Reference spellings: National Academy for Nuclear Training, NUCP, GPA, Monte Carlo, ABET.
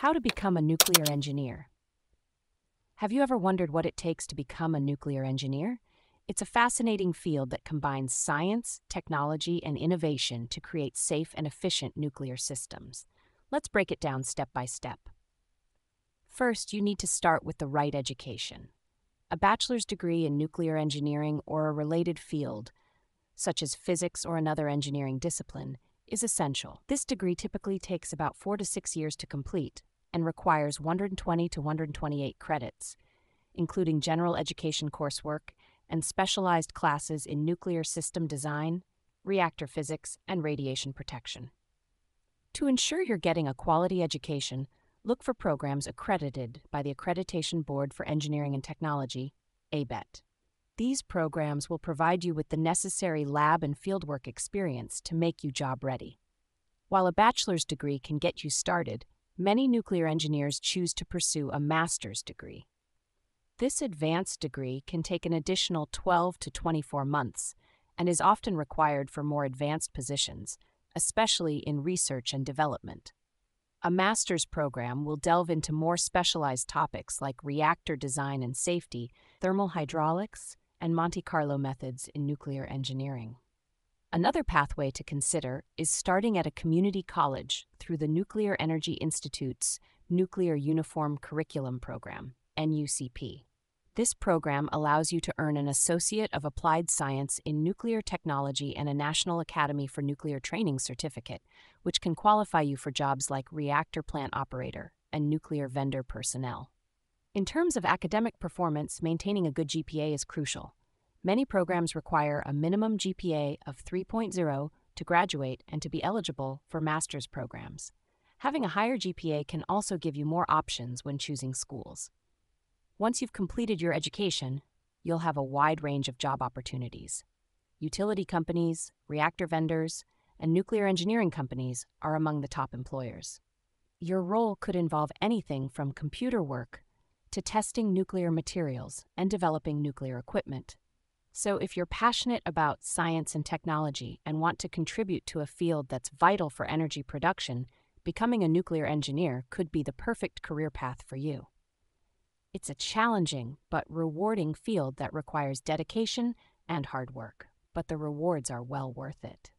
How to become a nuclear engineer. Have you ever wondered what it takes to become a nuclear engineer? It's a fascinating field that combines science, technology, and innovation to create safe and efficient nuclear systems. Let's break it down step by step. First, you need to start with the right education. A bachelor's degree in nuclear engineering or a related field, such as physics or another engineering discipline, is essential. This degree typically takes about 4 to 6 years to complete and requires 120 to 128 credits, including general education coursework and specialized classes in nuclear system design, reactor physics, and radiation protection. To ensure you're getting a quality education, look for programs accredited by the Accreditation Board for Engineering and Technology, ABET. These programs will provide you with the necessary lab and fieldwork experience to make you job ready. While a bachelor's degree can get you started, many nuclear engineers choose to pursue a master's degree. This advanced degree can take an additional 12 to 24 months and is often required for more advanced positions, especially in research and development. A master's program will delve into more specialized topics like reactor design and safety, thermal hydraulics, and Monte Carlo methods in nuclear engineering. Another pathway to consider is starting at a community college through the Nuclear Energy Institute's Nuclear Uniform Curriculum Program, NUCP. This program allows you to earn an Associate of Applied Science in Nuclear Technology and a National Academy for Nuclear Training certificate, which can qualify you for jobs like reactor plant operator and nuclear vendor personnel. In terms of academic performance, maintaining a good GPA is crucial. Many programs require a minimum GPA of 3.0 to graduate and to be eligible for master's programs. Having a higher GPA can also give you more options when choosing schools. Once you've completed your education, you'll have a wide range of job opportunities. Utility companies, reactor vendors, and nuclear engineering companies are among the top employers. Your role could involve anything from computer work to testing nuclear materials and developing nuclear equipment. So if you're passionate about science and technology and want to contribute to a field that's vital for energy production, becoming a nuclear engineer could be the perfect career path for you. It's a challenging but rewarding field that requires dedication and hard work, but the rewards are well worth it.